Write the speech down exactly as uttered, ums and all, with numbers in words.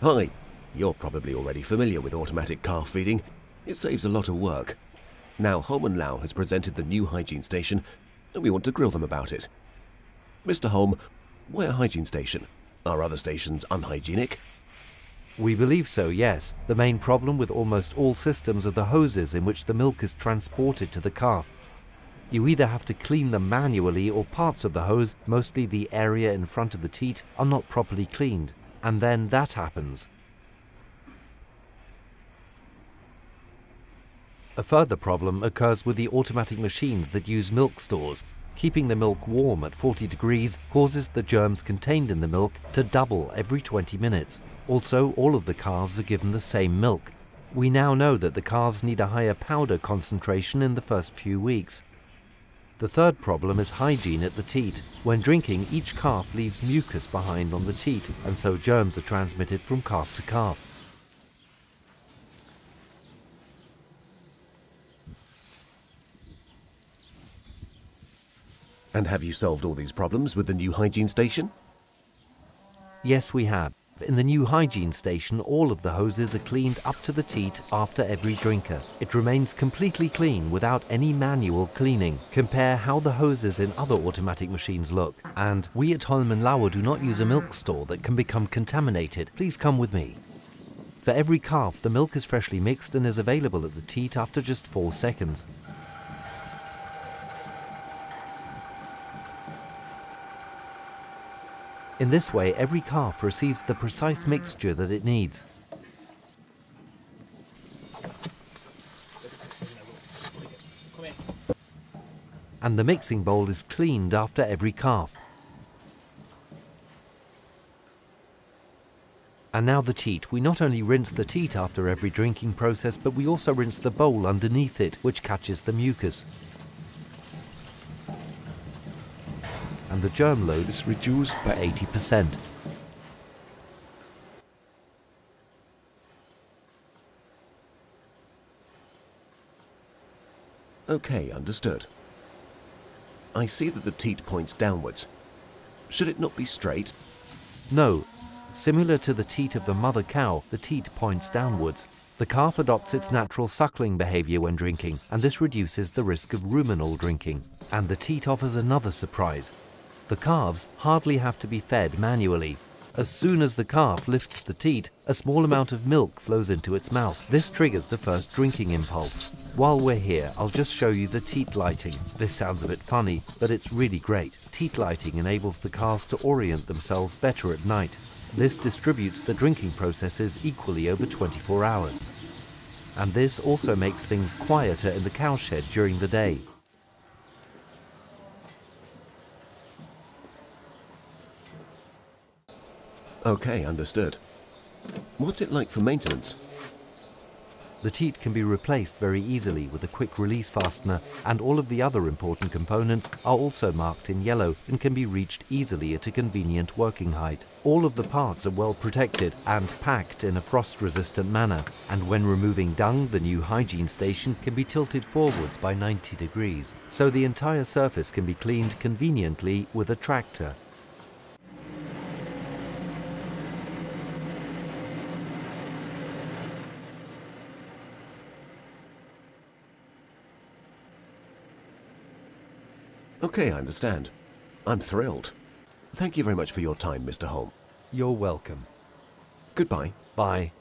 Hi, you're probably already familiar with automatic calf feeding. It saves a lot of work. Now Holm and Lau has presented the new hygiene station and we want to grill them about it. Mister Holm, why a hygiene station? Are other stations unhygienic? We believe so, yes. The main problem with almost all systems are the hoses in which the milk is transported to the calf. You either have to clean them manually or parts of the hose, mostly the area in front of the teat, are not properly cleaned. And then that happens. A further problem occurs with the automatic machines that use milk stores. Keeping the milk warm at forty degrees causes the germs contained in the milk to double every twenty minutes. Also, all of the calves are given the same milk. We now know that the calves need a higher powder concentration in the first few weeks. The third problem is hygiene at the teat. When drinking, each calf leaves mucus behind on the teat, and so germs are transmitted from calf to calf. And have you solved all these problems with the new hygiene station? Yes, we have. In the new hygiene station, all of the hoses are cleaned up to the teat after every drinker. It remains completely clean without any manual cleaning. Compare how the hoses in other automatic machines look. And we at Holm and Lau do not use a milk store that can become contaminated. Please come with me. For every calf, the milk is freshly mixed and is available at the teat after just four seconds. In this way, every calf receives the precise mixture that it needs. And the mixing bowl is cleaned after every calf. And now the teat. We not only rinse the teat after every drinking process, but we also rinse the bowl underneath it, which catches the mucus. And the germ load is reduced by eighty percent. Okay, understood. I see that the teat points downwards. Should it not be straight? No. Similar to the teat of the mother cow, the teat points downwards. The calf adopts its natural suckling behavior when drinking, and this reduces the risk of ruminal drinking. And the teat offers another surprise. The calves hardly have to be fed manually. As soon as the calf lifts the teat, a small amount of milk flows into its mouth. This triggers the first drinking impulse. While we're here, I'll just show you the teat lighting. This sounds a bit funny, but it's really great. Teat lighting enables the calves to orient themselves better at night. This distributes the drinking processes equally over twenty-four hours. And this also makes things quieter in the cowshed during the day. Okay, understood. What's it like for maintenance? The teat can be replaced very easily with a quick release fastener, and all of the other important components are also marked in yellow and can be reached easily at a convenient working height. All of the parts are well protected and packed in a frost-resistant manner, and when removing dung, the new hygiene station can be tilted forwards by ninety degrees, so the entire surface can be cleaned conveniently with a tractor. Okay, I understand. I'm thrilled. Thank you very much for your time, Mister Holm. You're welcome. Goodbye. Bye.